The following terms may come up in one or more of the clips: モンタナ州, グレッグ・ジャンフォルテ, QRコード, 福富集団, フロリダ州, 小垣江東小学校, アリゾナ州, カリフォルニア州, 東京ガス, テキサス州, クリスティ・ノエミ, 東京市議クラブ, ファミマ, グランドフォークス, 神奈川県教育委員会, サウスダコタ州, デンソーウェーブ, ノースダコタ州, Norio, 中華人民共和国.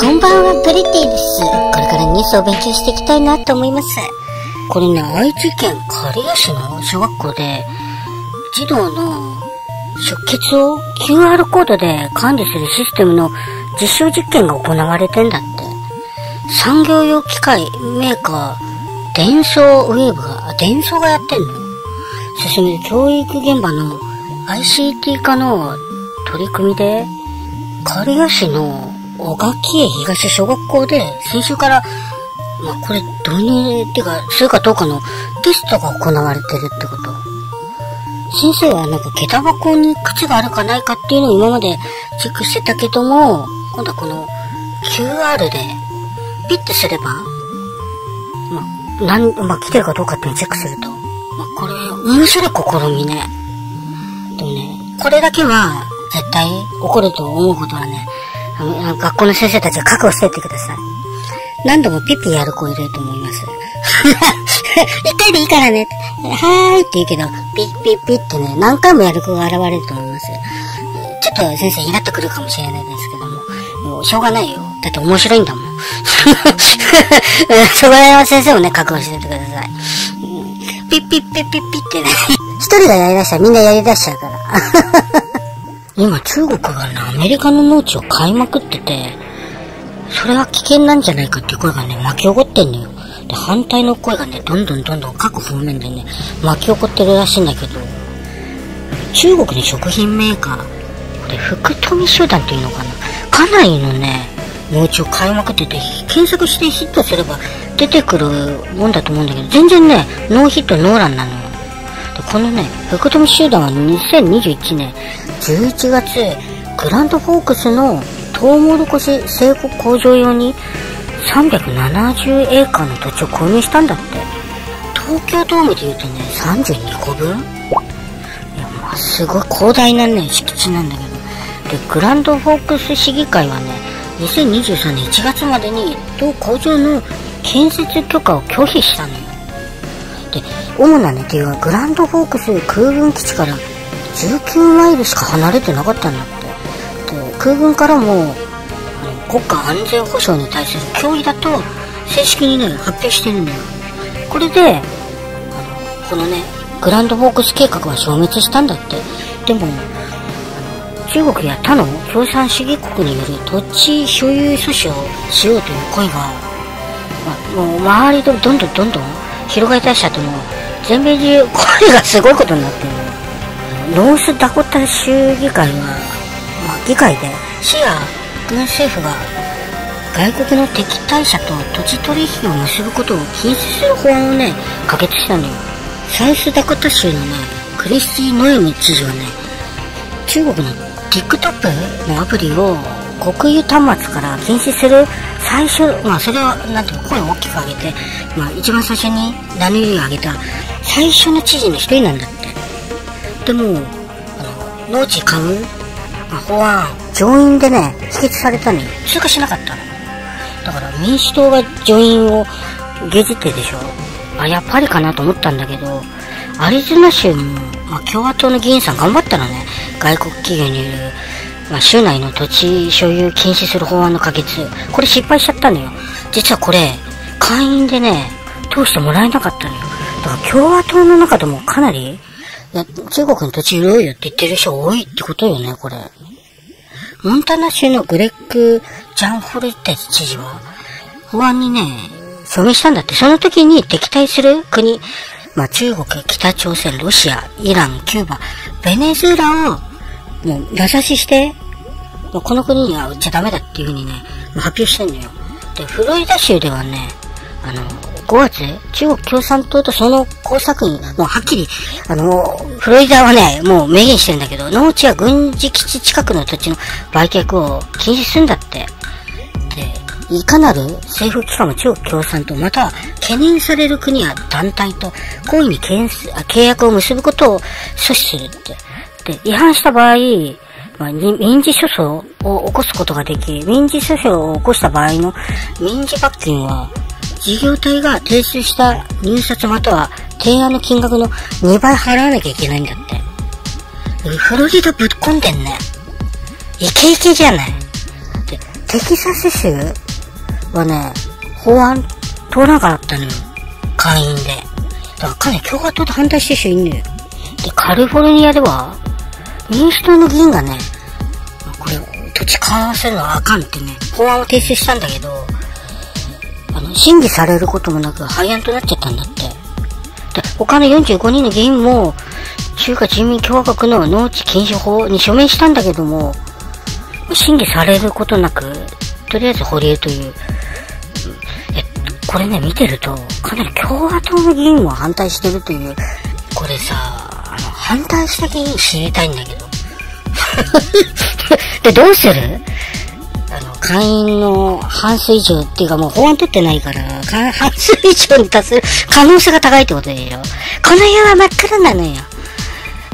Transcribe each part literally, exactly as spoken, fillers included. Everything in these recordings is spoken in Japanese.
こんばんは、プリティです。これからニュースを勉強していきたいなと思います。これね、愛知県刈谷市の小学校で児童の出欠を キューアール コードで管理するシステムの実証実験が行われてんだって。産業用機械メーカーデンソーウェーブが、あ、デンソーがやってんの。そして教育現場の アイシーティー 化の取り組みで、刈谷市の小垣江東小学校で先週から、まあ、これ導入っていうかするかどうかのテストが行われてるってこと。先生はなんか下駄箱に靴があるかないかっていうのを今までチェックしてたけども、今度はこの キューアール でピッてすれば、まあ、なん、まあ、来てるかどうかっていうのをチェックすると、まあ、これ面白い試みね。でもね、これだけは絶対起こると思うことはね、学校の先生たちは覚悟していってください。何度もピッピやる子いると思います。一回でいいからね。はーいって言うけど、ピッピッピッってね、何回もやる子が現れると思います。ちょっと先生イラっとくるかもしれないですけども、もうしょうがないよ。だって面白いんだもん。そこら辺は先生もね、覚悟していてください。ピッピッピッピッピッってね。一人がやりだしたらみんなやりだしちゃうから。今中国がね、アメリカの農地を買いまくってて、それは危険なんじゃないかっていう声がね、巻き起こってんのよ。で、反対の声がね、どんどんどんどん各方面でね、巻き起こってるらしいんだけど、中国の食品メーカー、これ、福富集団っていうのかな、かなりのね、農地を買いまくってて、検索してヒットすれば出てくるもんだと思うんだけど、全然ね、ノーヒットノーランなのよ。で、このね、福富集団はにせんにじゅういちねん、じゅういちがつ、グランドフォークスのトウモロコシ生育工場用にさんびゃくななじゅうエーカーの土地を購入したんだって。東京ドームでいうとね、さんじゅうにこぶん。いや、まあ、すごい広大なね、敷地なんだけど。で、グランドフォークス市議会はね、にせんにじゅうさんねんいちがつまでに同工場の建設許可を拒否したのよ。で、主なね、というのはグランドフォークス空軍基地からじゅうきゅうマイルしか離れてなかったんだって。で、空軍からも国家安全保障に対する脅威だと正式にね、発表してるんだよ。これであのこのね、グランドフォークス計画は消滅したんだって。でも中国や他の共産主義国による土地所有阻止をしようという声が、ま、もう周りでどんどんどんどん広がりだしちゃっても、全米中声がすごいことになってるの。ノースダコタ州議会は、まあ、議会で市や軍政府が外国の敵対者と土地取引を結ぶことを禁止する法案をね、可決したのよ。サウスダコタ州のね、クリスティ・ノエミ知事はね、中国の ティックトック のアプリを国有端末から禁止する最初、まあそれはなんていうの、声を大きく上げて、まあ一番最初に名乗りを上げた最初の知事の一人なんだって。でも、あの、農地買う法案、上院でね、否決されたのに通過しなかったの。だから民主党が上院をげじってでしょ。あ、やっぱりかなと思ったんだけど、アリゾナ州も、まあ、共和党の議員さん頑張ったらね、外国企業による、まあ、州内の土地所有禁止する法案の可決、これ失敗しちゃったのよ。実はこれ、会員でね、通してもらえなかったのよ。だから共和党の中でもかなり、中国の土地潤いよって言ってる人多いってことよね、これ。モンタナ州のグレッグ・ジャンフォルテ知事は、法案にね、署名したんだって。その時に敵対する国、まあ中国、北朝鮮、ロシア、イラン、キューバ、ベネズエラを、もう名指しして、この国には売っちゃダメだっていうふうにね、発表してんのよ。で、フロリダ州ではね、あの、ごがつ、中国共産党とその工作員、もうはっきり、あの、フロリダはね、もう明言してるんだけど、農地や軍事基地近くの土地の売却を禁止するんだって。で、いかなる政府機関も中国共産党、または懸念される国や団体と故意に契約を結ぶことを阻止するって。で、違反した場合、まあ、民事訴訟を起こすことができ、民事訴訟を起こした場合の民事罰金は、事業体が提出した入札または提案の金額のにばい払わなきゃいけないんだって。古着とぶっ込んでんね。イケイケじゃない。で、テキサス州はね、法案通らなかったのよ。会員で。だからかなり共和党と反対してる人いんのよ。で、カリフォルニアでは、民主党の議員がね、これ、土地買わせるのはあかんってね、法案を提出したんだけど、あの、審議されることもなく廃案となっちゃったんだって。で、他のよんじゅうごにんの議員も、中華人民共和国の農地禁止法に署名したんだけども、審議されることなく、とりあえず保留という。え、これね、見てると、かなり共和党の議員も反対してるという。これさ、あの、反対した議員知りたいんだけど。で、どうする？あの、会員の半数以上っていうかもう法案取ってないから、半数以上に達する可能性が高いってことでしょ。この世は真っ暗なのよ。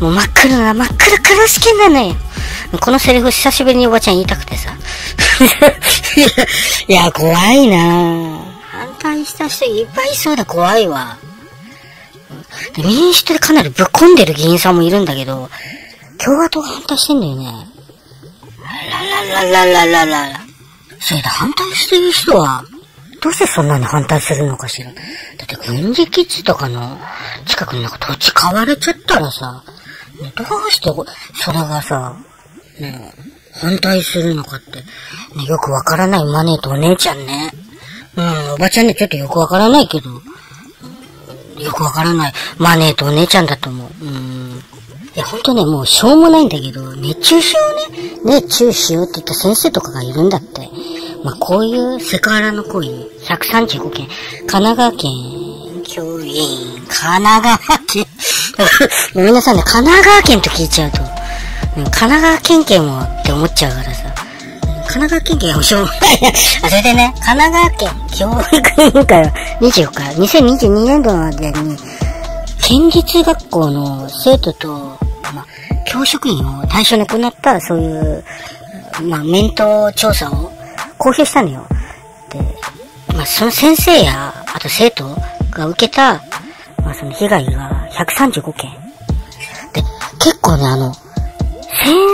もう真っ暗な、真っ暗からしきなのよ。このセリフ久しぶりにおばちゃん言いたくてさ。いや、怖いなぁ。反対した人いっぱいいそうだ、怖いわ。で、民主党でかなりぶっ込んでる議員さんもいるんだけど、共和党が反対してんだよね。ララララララララ。それで反対してる人は、どうしてそんなに反対するのかしら。だって軍事基地とかの近くになんか土地買われちゃったらさ、ね、どうしてそれがさ、ね、反対するのかって、ね、よくわからないマネーとお姉ちゃんね。うん、おばちゃんね、ちょっとよくわからないけど、よくわからないマネーとお姉ちゃんだと思う。うん。いや、ほんとね、もうしょうもないんだけど、熱中症ね、熱中症って言った先生とかがいるんだって。まあ、こういうセクハラの行為、ひゃくさんじゅうごけん、神奈川県、教員、神奈川県、ごめんなさいね、神奈川県と聞いちゃうと。神奈川県警もって思っちゃうからさ。神奈川県警もしょうがないな。あ、それでね、神奈川県教育委員会はにじゅうよっか、にせんにじゅうにねんどまでに、県立学校の生徒と、まあ、教職員を対象に行った、そういう、まあ、面倒調査を公表したのよ。で、まあ、その先生や、あと生徒が受けた、まあ、その被害がひゃくさんじゅうごけん。で、結構ね、あの、先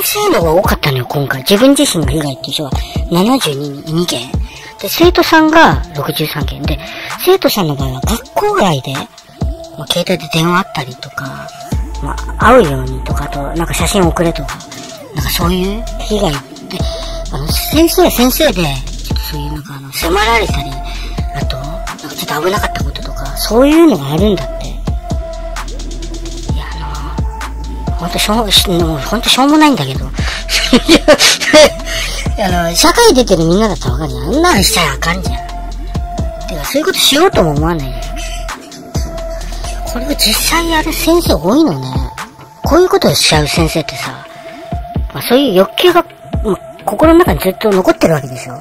生の方が多かったのよ、今回。自分自身が被害っていう人はななじゅうにけん。で、生徒さんがろくじゅうさんけんで、生徒さんの場合は学校外で、まあ、携帯で電話あったりとか、まあ、会うようにとか、あと、なんか写真送れとか、なんかそういう被害で、あの、先生は先生で、ちょっとそういうなんかあの、迫られたり、あと、なんかちょっと危なかったこととか、そういうのがあるんだって。ほんとしょう、ほんとしょうもないんだけど。あの、社会出てるみんなだったらわかるじゃん。あんなのしちゃあかんじゃん。てか、そういうことしようとも思わないよ。これが実際やる先生多いのね。こういうことをしちゃう先生ってさ、まあ、そういう欲求が、まあ、心の中にずっと残ってるわけでしょ。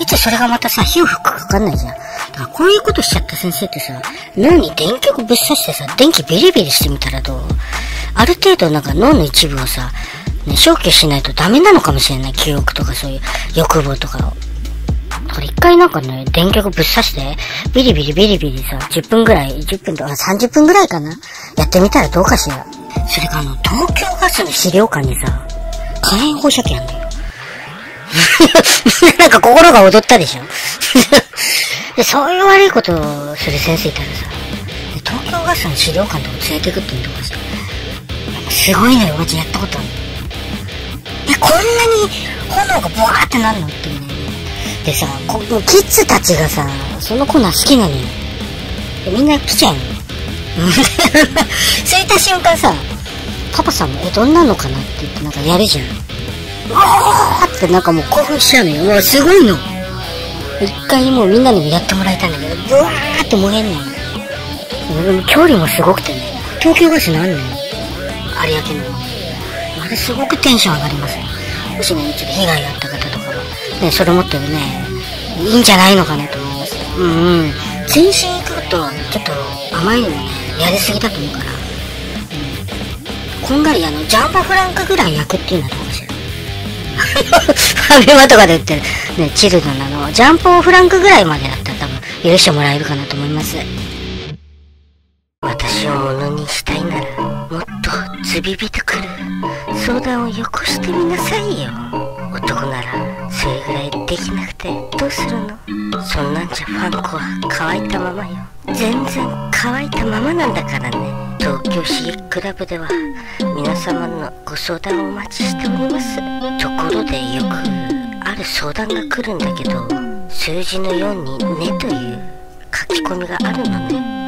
いつそれがまたさ、火を吹くかかかんないじゃん。だからこういうことしちゃった先生ってさ、脳に電極ぶっ刺してさ、電気ビリビリしてみたらどう？ある程度なんか脳の一部をさ、ね、消去しないとダメなのかもしれない。記憶とかそういう欲望とかを。だから一回なんかね、電極ぶっ刺して、ビリビリビリビリさ、じゅっぷんぐらい、じゅっぷんとかさんじゅっぷんぐらいかな？やってみたらどうかしら。それがあの、東京ガスの資料館にさ、火炎放射器あんのよ。なんか心が踊ったでしょ。で、そういう悪いことをする先生いたらさ、東京ガスの資料館とか連れてくっていうのとかさ、すごいね、おばちゃんやったことある。え、こんなに炎がブワーってなるのっていうね。でさ、こキッズたちがさ、そのコーナー好きなのよ。みんな来ちゃうの。そういった瞬間さ、パパさんも、え、どんなのかなって言ってなんかやるじゃん。うわーってなんかもう興奮しちゃうのよ。うわ、すごいの。一回もうみんなにもやってもらいたいんだけど、ブワーって燃えんのよ。距離もすごくてね。東京ガスなんのよ。有明のあれすごくテンション上がりますね。もしね、ちょっと被害があった方とかはね、それ持ってるね、いいんじゃないのかなと思います。うんうん。全身行くとちょっと甘いのもね、やりすぎだと思うから、うん、こんがりあのジャンボフランカぐらい焼くっていうのはどうかしら。ファミマとかで売ってるね、チルドなのジャンボフランカぐらいまでだったら多分許してもらえるかなと思います。私をものにしたいならもっとつびびとくる相談をよこしてみなさいよ。男ならそれぐらいできなくてどうするの。そんなんじゃファンコは乾いたままよ。全然乾いたままなんだからね。東京市議クラブでは皆様のご相談をお待ちしております。ところでよくある相談が来るんだけど、数字のようにねという書き込みがあるのね。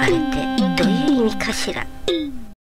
あれってどういう意味かしら。